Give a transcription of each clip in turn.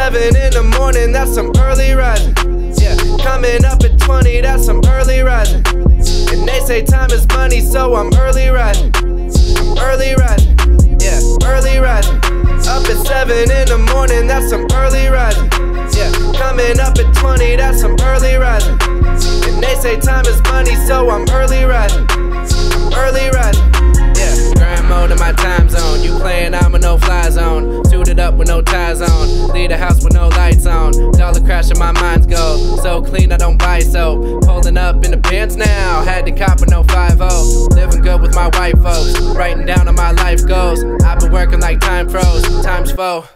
7 in the morning, that's some early rising. Yeah, coming up at 20, that's some early rising. And they say time is money, so I'm early rising. I'm early rising, yeah, early rising. Up at 7 in the morning, that's some early rising. Yeah, coming up at 20, that's some early rising. And they say time is money, so I'm early rising. I'm early rising, yeah. Grandma to my time zone, you playing, I'm a no-fly zone. Suited up with no ties on, leave the house with no lights on. Dollar crash and my mind's go, so clean I don't buy soap. Pulling up in the pants now, had to cop with no 5-0. Living good with my white folks, writing down on my life goals. I've been working like time froze, times four.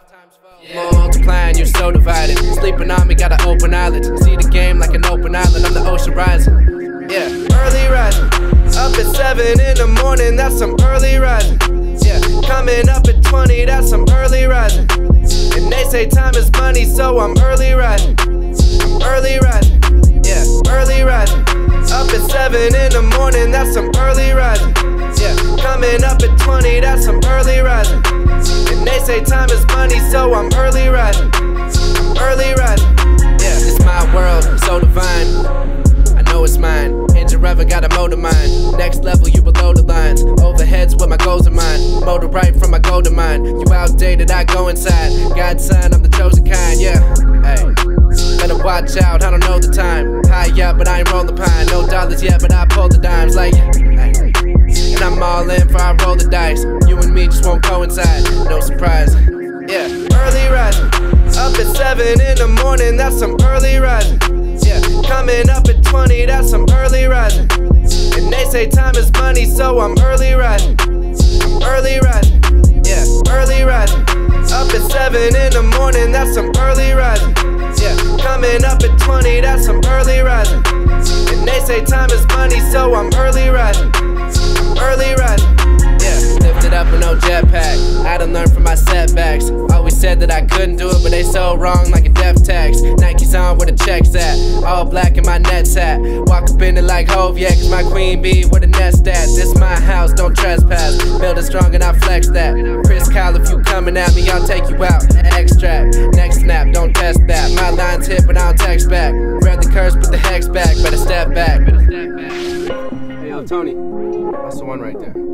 Multiplying, you're so divided. Sleeping on me, got an open eyelid. See the game like an open island, I'm the ocean rising. Yeah, early rising. Up at 7 in the morning, that's some early rising. Yeah, coming up at 20, that's some early rising. And they say time is money, so I'm early rising. I'm early rising, yeah, early rising. Up at 7 in the morning, that's some early rising. Yeah, coming up at 20, that's some early rising. And they say time is money, so I'm early rising. I'm early rising, yeah, it's my world, so divine. It's mine, engine revving, got a motor mine. Next level, you below the lines. Overheads with my goals in mind. Motor right from my golden mine. You outdated, I go inside. God's sign, I'm the chosen kind, yeah. Hey, better watch out, I don't know the time. High up, but I ain't roll the pine. No dollars yet, but I pull the dimes, like. And I'm all in for I roll the dice. You and me just won't coincide, no surprise. Yeah, early rising. Up at 7 in the morning, that's some early rising. Yeah, coming up at 20, that's some early rising. And they say time is money, so I'm early rising. I'm early rising, yeah, early rising. Up at 7 in the morning, that's some early rising. Yeah, coming up at 20, that's some early rising. And they say time is money, so I'm early rising. I'm early rising, yeah. Lifted up with no jetpack, I done learned from my setbacks. Always said that I couldn't do it, but they so wrong like a death tax. Nike's on where the check's at, all black in my Nets hat. Walk up in it like Hov, yeah, cause my queen bee where the nest at. This my house, don't trespass, build it strong and I flex that. Chris Kyle, if you coming at me, I'll take you out, extract. Next snap, don't test that, my line's hit but I don't text back. Grab the curse, put the hex back, better step back. Hey, yo, Tony, that's the one right there.